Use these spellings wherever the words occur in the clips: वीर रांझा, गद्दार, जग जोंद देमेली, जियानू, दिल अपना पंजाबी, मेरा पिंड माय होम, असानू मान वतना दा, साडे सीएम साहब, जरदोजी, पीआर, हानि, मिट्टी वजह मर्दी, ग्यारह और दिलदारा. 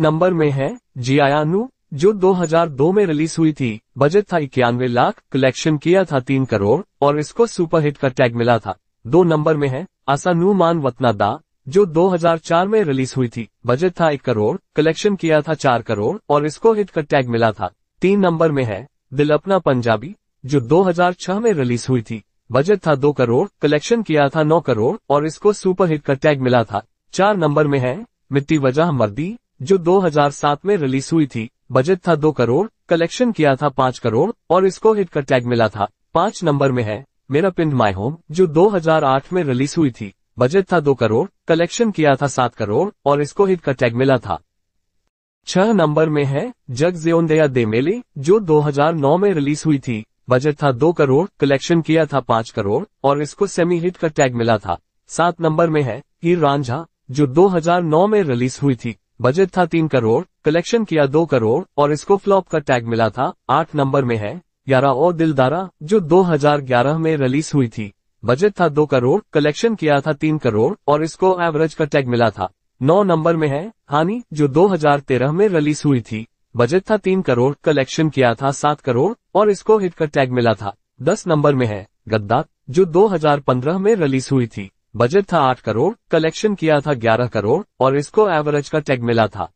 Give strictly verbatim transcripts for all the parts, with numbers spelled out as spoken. Number में है जियानू जो दो हज़ार दो में रिलीज हुई थी। बजट था इक्यानवे लाख, कलेक्शन किया था तीन करोड़ और इसको सुपरहिट का टैग मिला था। दो नंबर में है असानू मान वतना दा जो दो हज़ार चार में रिलीज हुई थी। बजट था एक करोड़, कलेक्शन किया था चार करोड़ और इसको हिट का टैग मिला था। तीन नंबर में है दिल अपना पंजाबी जो दो हज़ार छह में रिलीज हुई थी। बजट था दो करोड़, कलेक्शन किया था नौ करोड़ और इसको सुपरहिट का टैग मिला था। चार नंबर में है मिट्टी वजह मर्दी जो दो हज़ार सात में रिलीज हुई थी। बजट था दो करोड़, कलेक्शन किया था पाँच करोड़ और इसको हिट का टैग मिला था। पाँच नंबर में है मेरा पिंड माय होम जो दो हज़ार आठ में रिलीज हुई थी। बजट था दो करोड़, कलेक्शन किया था सात करोड़ और इसको हिट का टैग मिला था। छह नंबर में है जग जोंद देमेली जो दो हज़ार नौ में रिलीज हुई थी। बजट था दो करोड़, कलेक्शन किया था पाँच करोड़ और इसको सेमी हिट का टैग मिला था। सात नंबर में है वीर रांझा जो दो हज़ार नौ में रिलीज हुई थी। बजट था तीन करोड़, कलेक्शन किया दो करोड़ और इसको फ्लॉप का टैग मिला था। आठ नंबर में है ग्यारह और दिलदारा जो दो हज़ार ग्यारह में रिलीज हुई थी। बजट था दो करोड़, कलेक्शन किया था तीन करोड़ और इसको एवरेज का टैग मिला था। नौ नंबर में है हानि जो दो हज़ार तेरह में रिलीज हुई थी। बजट था तीन करोड़, कलेक्शन किया था सात करोड़ और इसको हिट का टैग मिला था। दस नंबर में है गद्दार जो दो हज़ार पंद्रह में रिलीज हुई थी। बजट था आठ करोड़, कलेक्शन किया था ग्यारह करोड़ और इसको एवरेज का टैग मिला था।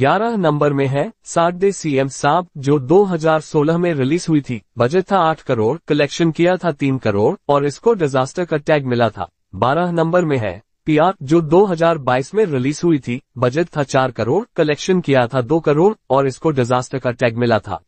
ग्यारह नंबर में है साडे सीएम साहब जो दो हज़ार सोलह में रिलीज हुई थी। बजट था आठ करोड़, कलेक्शन किया था तीन करोड़ और इसको डिजास्टर का टैग मिला था। बारह नंबर में है पीआर जो दो हज़ार बाईस में रिलीज हुई थी। बजट था चार करोड़, कलेक्शन किया था दो करोड़ और इसको डिजास्टर का टैग मिला था।